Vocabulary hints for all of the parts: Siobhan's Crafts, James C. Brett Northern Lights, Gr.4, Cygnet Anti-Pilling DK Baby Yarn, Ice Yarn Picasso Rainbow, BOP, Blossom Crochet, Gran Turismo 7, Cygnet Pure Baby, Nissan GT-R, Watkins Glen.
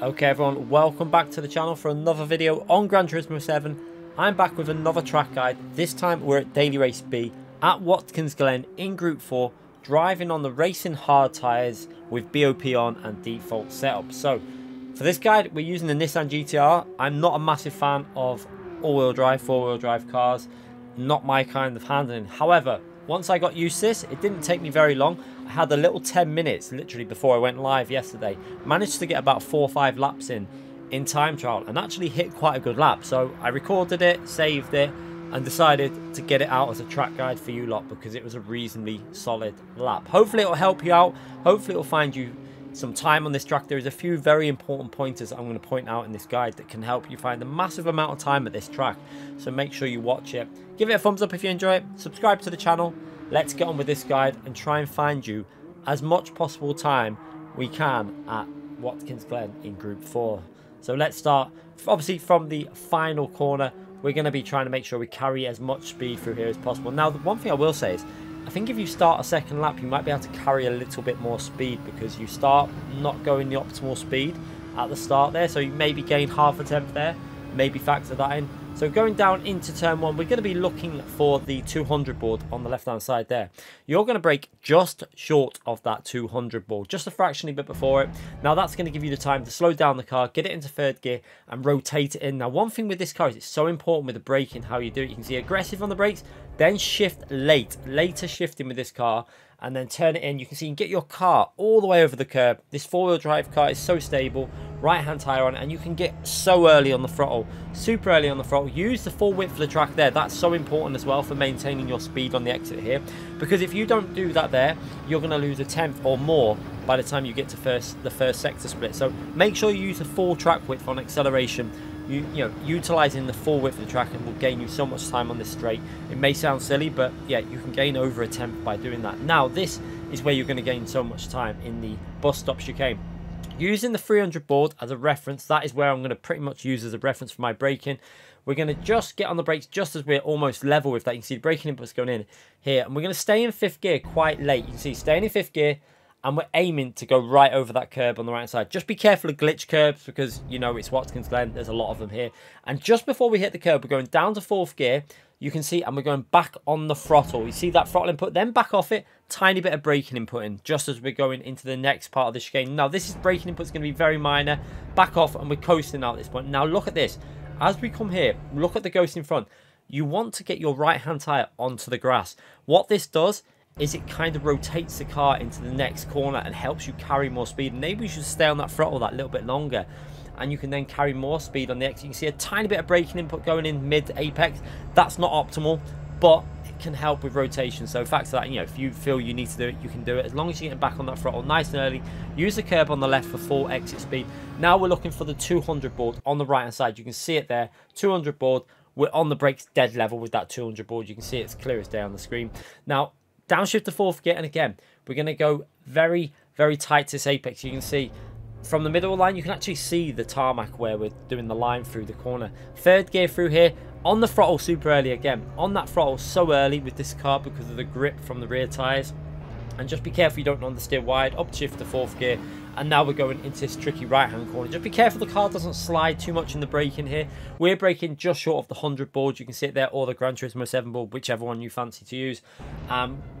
Okay everyone, welcome back to the channel for another video on Gran Turismo 7. I'm back with another track guide. This time we're at Daily Race B at Watkins Glen in Group 4, driving on the racing hard tyres with BOP on and default setup. So for this guide we're using the Nissan GT-R. I'm not a massive fan of all-wheel drive, four-wheel drive cars, not my kind of handling. However, once I got used to this, it didn't take me very long. I had a little 10 minutes, literally before I went live yesterday. Managed to get about 4 or 5 laps in time trial and actually hit quite a good lap. So I recorded it, saved it, and decided to get it out as a track guide for you lot because it was a reasonably solid lap. Hopefully it'll help you out. Hopefully it'll find you some time on this track. There is a few very important pointers I'm going to point out in this guide that can help you find a massive amount of time at this track. So make sure you watch it. Give it a thumbs up if you enjoy it. Subscribe to the channel. Let's get on with this guide and try and find you as much possible time we can at Watkins Glen in Group 4. So let's start. Obviously from the final corner, we're going to be trying to make sure we carry as much speed through here as possible. Now, the one thing I will say is, I think if you start a second lap, you might be able to carry a little bit more speed because you start not going the optimal speed at the start there. So you maybe gain half a tenth there, maybe factor that in. So going down into turn one, we're going to be looking for the 200 board on the left-hand side there. You're going to brake just short of that 200 board, just a fractionally bit before it. Now that's going to give you the time to slow down the car, get it into third gear and rotate it in. Now one thing with this car is it's so important with the braking, how you do it. You can see aggressive on the brakes, then shift late, later shifting with this car, and then turn it in. You can see you can get your car all the way over the curb. This four-wheel drive car is so stable, right-hand tire on, and you can get so early on the throttle, super early on the throttle. Use the full width of the track there. That's so important as well for maintaining your speed on the exit here, because if you don't do that there, you're going to lose a tenth or more by the time you get to the first sector split. So make sure you use the full track width on acceleration. You know, utilising the full width of the track and will gain you so much time on this straight. It may sound silly, but yeah, you can gain over a tenth by doing that. Now, this is where you're going to gain so much time in the bus stop chicane. Using the 300 board as a reference, that is where I'm going to pretty much use as a reference for my braking. We're going to just get on the brakes just as we're almost level with that. You can see the braking impulse going in here. And we're going to stay in fifth gear quite late. You can see staying in fifth gear. And we're aiming to go right over that curb on the right side. Just be careful of glitch curbs because, you know, it's Watkins Glen. There's a lot of them here. And just before we hit the curb, we're going down to fourth gear. You can see, and we're going back on the throttle. You see that throttle input, then back off it. Tiny bit of braking input in, just as we're going into the next part of the chicane. Now, this is braking input's going to be very minor. Back off, and we're coasting out at this point. Now, look at this. As we come here, look at the ghost in front. You want to get your right-hand tyre onto the grass. What this does is it kind of rotates the car into the next corner and helps you carry more speed. Maybe you should stay on that throttle that little bit longer and you can then carry more speed on the exit. You can see a tiny bit of braking input going in mid-apex. That's not optimal, but it can help with rotation. So factor that, you know, if you feel you need to do it, you can do it. As long as you're getting back on that throttle nice and early, use the curb on the left for full exit speed. Now we're looking for the 200 board on the right-hand side. You can see it there, 200 board. We're on the brakes dead level with that 200 board. You can see it's clear as day on the screen. Now, downshift to fourth gear, and again, we're going to go very, very tight to this apex. You can see from the middle line, you can actually see the tarmac where we're doing the line through the corner. Third gear through here, on the throttle super early again. On that throttle so early with this car because of the grip from the rear tyres. And just be careful you don't understeer wide. Upshift to fourth gear. And now we're going into this tricky right-hand corner. Just be careful the car doesn't slide too much in the braking here. We're braking just short of the 100 board. You can see it there, or the Gran Turismo 7 board, whichever one you fancy to use.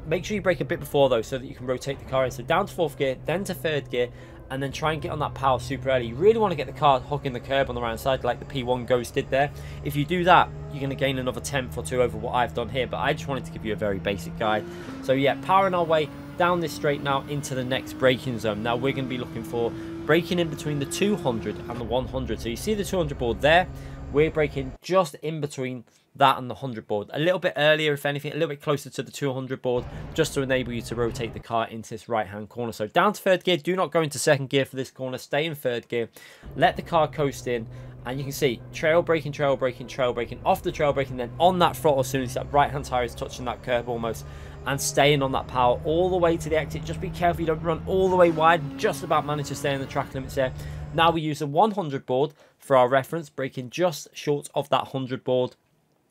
Make sure you brake a bit before, though, so that you can rotate the car in. So down to fourth gear, then to third gear, and then try and get on that power super early. You really want to get the car hooking the curb on the right side like the P1 Ghost did there. If you do that, you're going to gain another tenth or two over what I've done here, but I just wanted to give you a very basic guide. So yeah, powering our way down this straight now into the next braking zone. Now we're going to be looking for braking in between the 200 and the 100. So you see the 200 board there. We're braking just in between that and the 100 board. A little bit earlier, if anything, a little bit closer to the 200 board, just to enable you to rotate the car into this right-hand corner. So down to third gear. Do not go into second gear for this corner. Stay in third gear. Let the car coast in. And you can see trail braking, trail braking, trail braking, off the trail braking, then on that throttle as soon as that right-hand tire is touching that curb almost, and staying on that power all the way to the exit. Just be careful you don't run all the way wide. Just about manage to stay in the track limits there. Now we use the 100 board for our reference, braking just short of that 100 board.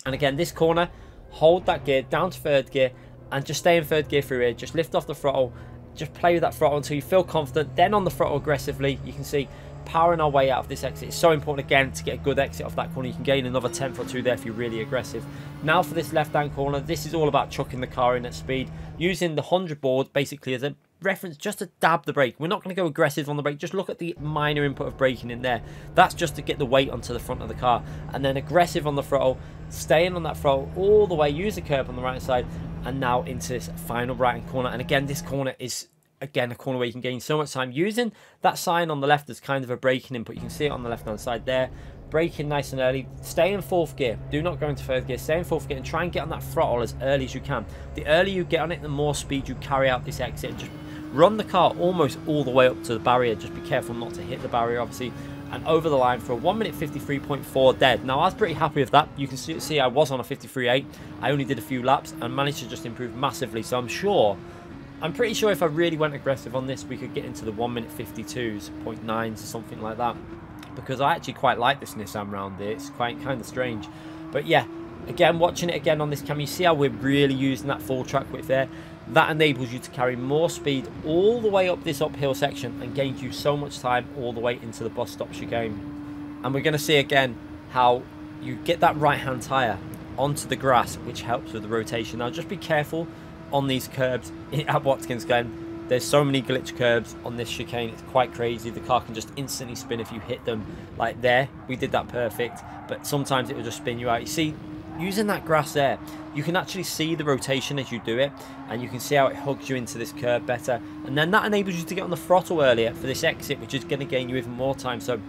And again, this corner, hold that gear down to third gear and just stay in third gear through here. Just lift off the throttle. Just play with that throttle until you feel confident. Then on the throttle aggressively, you can see powering our way out of this exit. It's so important, again, to get a good exit off that corner. You can gain another tenth or two there if you're really aggressive. Now for this left-hand corner, this is all about chucking the car in at speed, using the 100 board basically as a reference just to dab the brake. We're not going to go aggressive on the brake. Just look at the minor input of braking in there. That's just to get the weight onto the front of the car. And then aggressive on the throttle, staying on that throttle all the way, use the curb on the right side, and now into this final right-hand corner. And again, this corner is... again, a corner where you can gain so much time, using that sign on the left as kind of a braking input. You can see it on the left-hand side there. Braking nice and early. Stay in fourth gear. Do not go into third gear. Stay in fourth gear and try and get on that throttle as early as you can. The earlier you get on it, the more speed you carry out this exit. And just run the car almost all the way up to the barrier. Just be careful not to hit the barrier, obviously. And over the line for a 1:53.4 dead. Now, I was pretty happy with that. You can see I was on a 53.8. I only did a few laps and managed to just improve massively. So I'm pretty sure if I really went aggressive on this, we could get into the 1:52.9s or something like that, because I actually quite like this Nissan round here. It's quite kind of strange, but yeah, again, watching it again on this cam, you see how we're really using that full track width there. That enables you to carry more speed all the way up this uphill section and gains you so much time all the way into the bus stop chicane. And we're going to see again how you get that right hand tire onto the grass, which helps with the rotation. Now just be careful on these curbs at Watkins Glen. There's so many glitch curbs on this chicane, it's quite crazy. The car can just instantly spin if you hit them. Like there, we did that perfect, but sometimes it will just spin you out. You see, using that grass there, you can actually see the rotation as you do it, and you can see how it hugs you into this curb better, and then that enables you to get on the throttle earlier for this exit, which is going to gain you even more time. So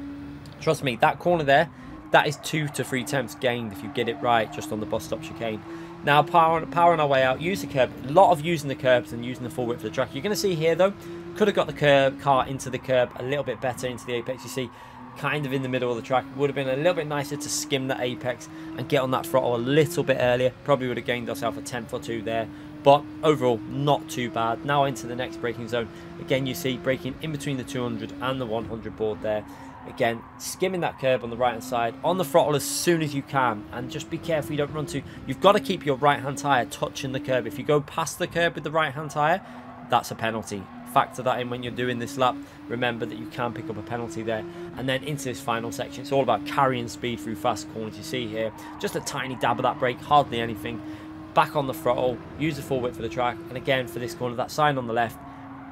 trust me, that corner there, that is 2 to 3 tenths gained if you get it right just on the bus stop chicane. Now powering our way out, use the curb. A lot of using the curbs and using the full width of the track. You're going to see here though, could have got the car into the curb a little bit better, into the apex. You see, kind of in the middle of the track. Would have been a little bit nicer to skim that apex and get on that throttle a little bit earlier. Probably would have gained ourselves a tenth or two there. But overall, not too bad. Now into the next braking zone. Again, you see braking in between the 200 and the 100 board there. Again, skimming that curb on the right hand side, on the throttle as soon as you can, and just be careful you don't run too. You've got to keep your right hand tire touching the curb. If you go past the curb with the right hand tire, that's a penalty. Factor that in when you're doing this lap. Remember that you can pick up a penalty there. And then into this final section, it's all about carrying speed through fast corners. You see here, just a tiny dab of that brake, hardly anything. Back on the throttle, use the full width for the track, and again for this corner, that sign on the left,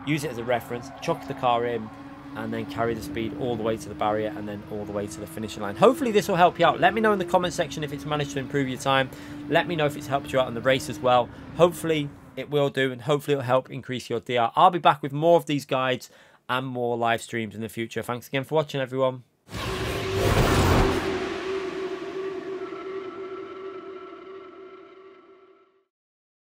use it as a reference, chuck the car in, and then carry the speed all the way to the barrier and then all the way to the finishing line. Hopefully this will help you out. Let me know in the comment section if it's managed to improve your time. Let me know if it's helped you out in the race as well. Hopefully it will do, and hopefully it'll help increase your DR. I'll be back with more of these guides and more live streams in the future. Thanks again for watching, everyone.